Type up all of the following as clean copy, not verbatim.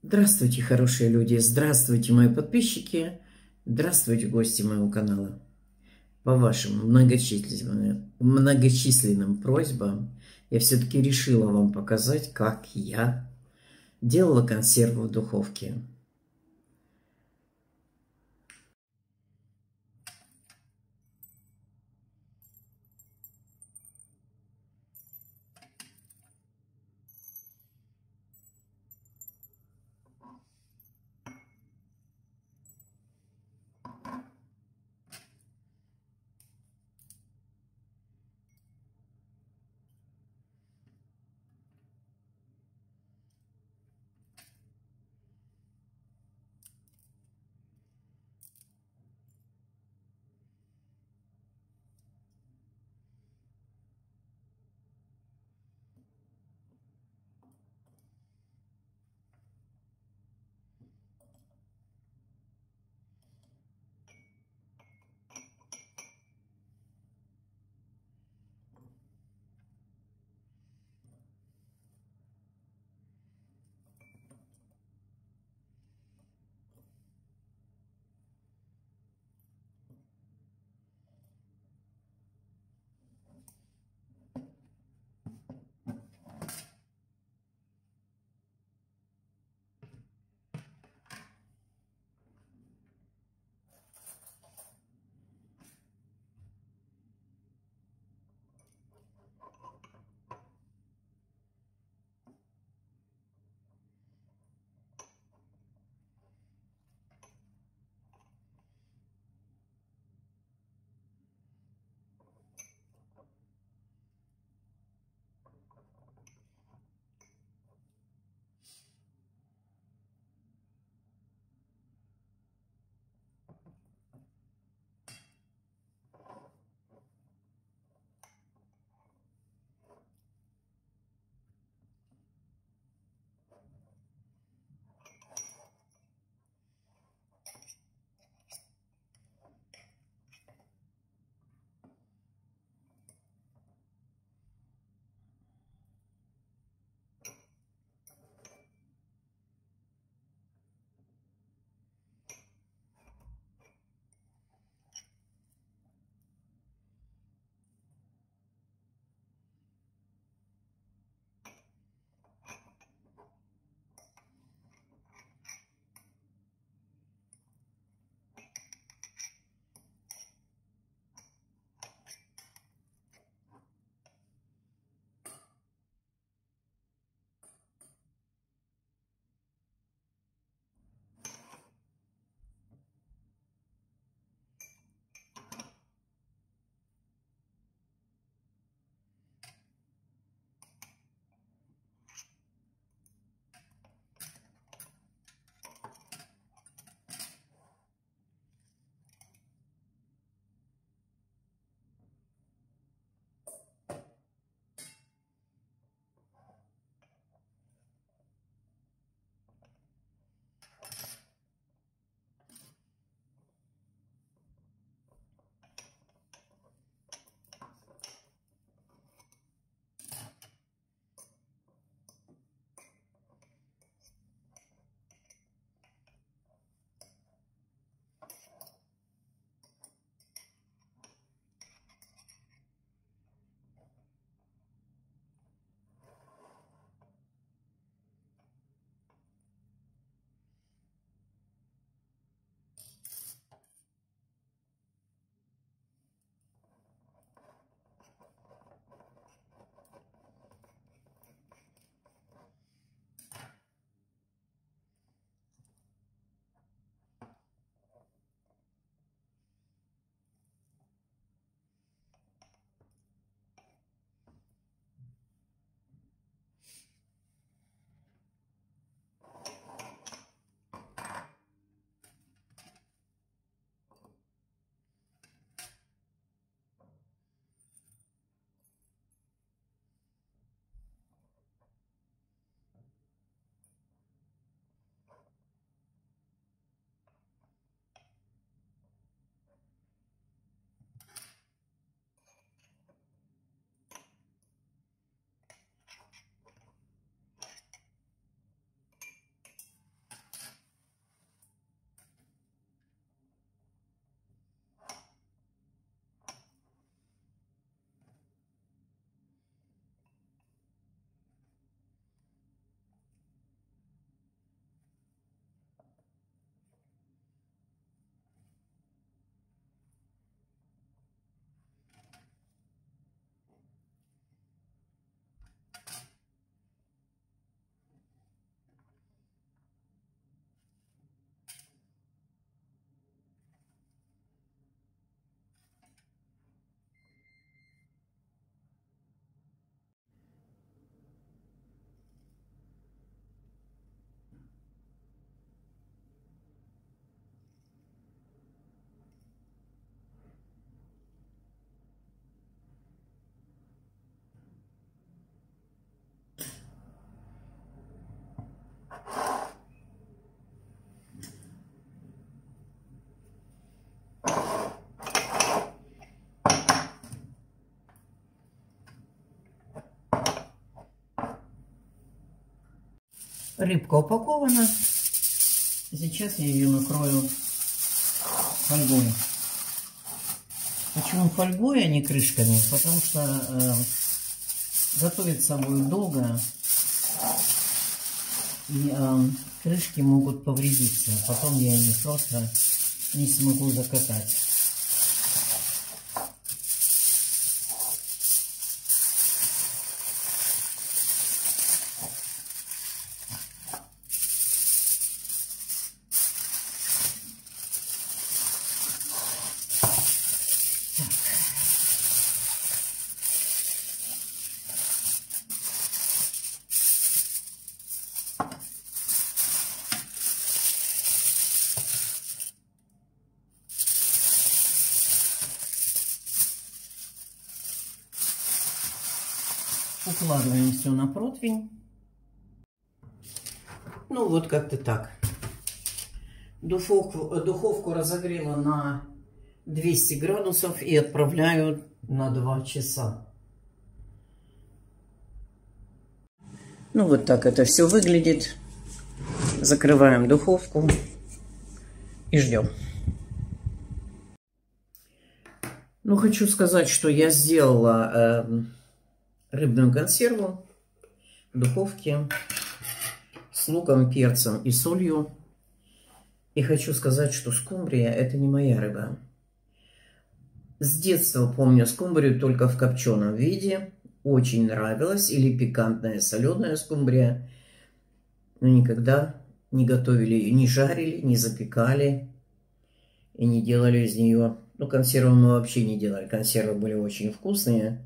Здравствуйте, хорошие люди! Здравствуйте, мои подписчики! Здравствуйте, гости моего канала! По вашим многочисленным просьбам я все-таки решила вам показать, как я делала консервы в духовке. Рыбка упакована. Сейчас я ее накрою фольгой. Почему фольгой, а не крышками? Потому что готовиться будет долго, и крышки могут повредиться. Потом я их просто не смогу закатать. Укладываем все на противень. Ну вот как-то так. Духовку разогрела на 200 градусов и отправляю на 2 часа. Ну вот так это все выглядит. Закрываем духовку и ждем. Ну хочу сказать, что я сделала рыбную консерву в духовке с луком, перцем и солью. И хочу сказать, что скумбрия — это не моя рыба. С детства помню скумбрию только в копченом виде. Очень нравилась. Или пикантная соленая скумбрия. Но никогда не готовили ее, не жарили, не запекали. И не делали из нее... Ну, консервы мы вообще не делали. Консервы были очень вкусные.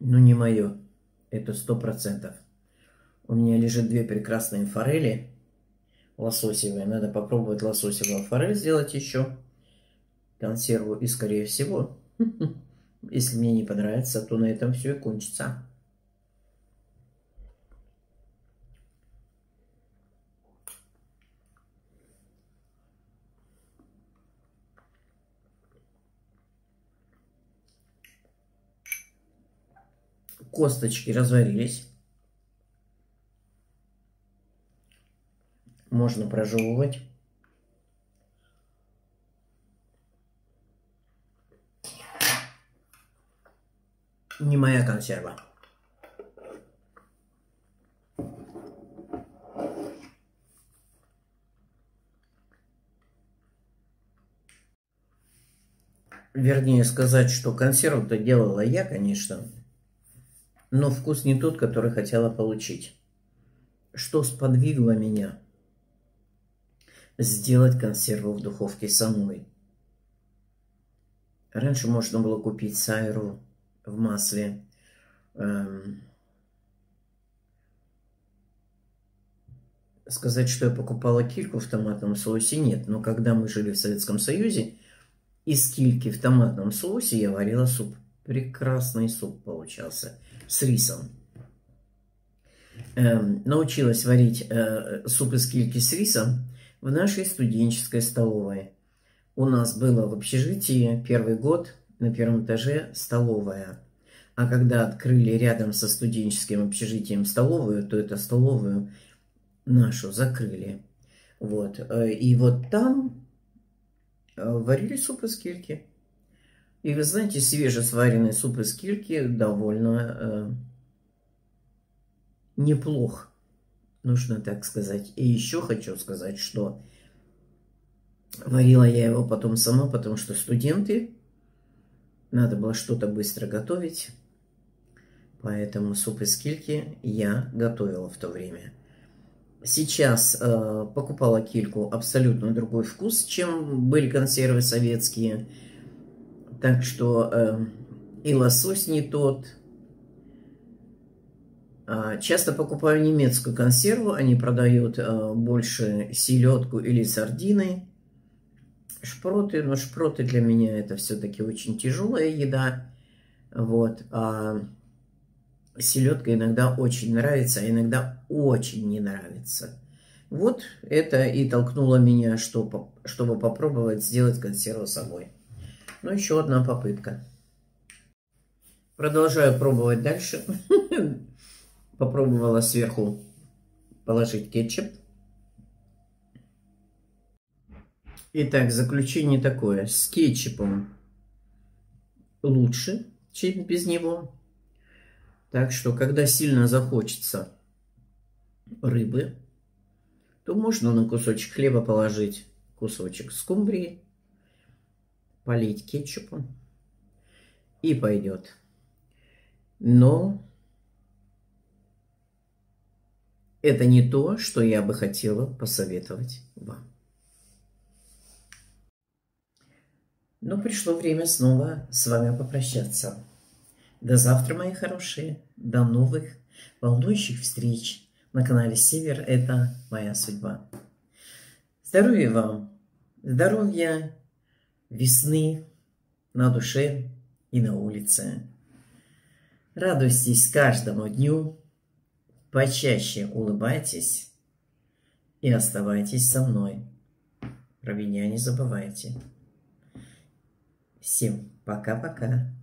Ну, не мое. Это 100%. У меня лежит 2 прекрасные форели лососевые. Надо попробовать лососевую форель сделать еще. Консерву. И, скорее всего, если мне не понравится, то на этом все и кончится. Косточки разварились. Можно прожевывать. Не моя консерва. Вернее сказать, что консерву-то делала я, конечно. Но вкус не тот, который хотела получить. Что сподвигло меня сделать консерву в духовке самой? Раньше можно было купить сайру в масле. Сказать, что я покупала кильку в томатном соусе, нет. Но когда мы жили в Советском Союзе, из кильки в томатном соусе я варила суп. Прекрасный суп получался с рисом. Научилась варить суп из кильки с рисом в нашей студенческой столовой. У нас было в общежитии первый год на первом этаже столовая. А когда открыли рядом со студенческим общежитием столовую, то эту столовую нашу закрыли. Вот. И вот там варили суп из кильки. И вы знаете, свежесваренный суп из кильки довольно неплох, нужно так сказать. И еще хочу сказать, что варила я его потом сама, потому что студенты, надо было что-то быстро готовить. Поэтому суп из кильки я готовила в то время. Сейчас покупала кильку, абсолютно другой вкус, чем были консервы советские. Так что и лосось не тот. Часто покупаю немецкую консерву. Они продают больше селедку или сардины. Шпроты. Но шпроты для меня это все-таки очень тяжелая еда. Вот. А селедка иногда очень нравится, а иногда очень не нравится. Вот это и толкнуло меня, чтобы попробовать сделать консерву самой. Ну, еще одна попытка. Продолжаю пробовать дальше. Попробовала сверху положить кетчуп. Итак, заключение такое. С кетчупом лучше, чем без него. Так что, когда сильно захочется рыбы, то можно на кусочек хлеба положить кусочек скумбрии, полить кетчупом, и пойдет. Но это не то, что я бы хотела посоветовать вам. Но пришло время снова с вами попрощаться. До завтра, мои хорошие, до новых волнующих встреч на канале «Север – это моя судьба». Здоровья вам, здоровья, весны на душе и на улице. Радуйтесь каждому дню, почаще улыбайтесь и оставайтесь со мной. Про меня не забывайте. Всем пока-пока.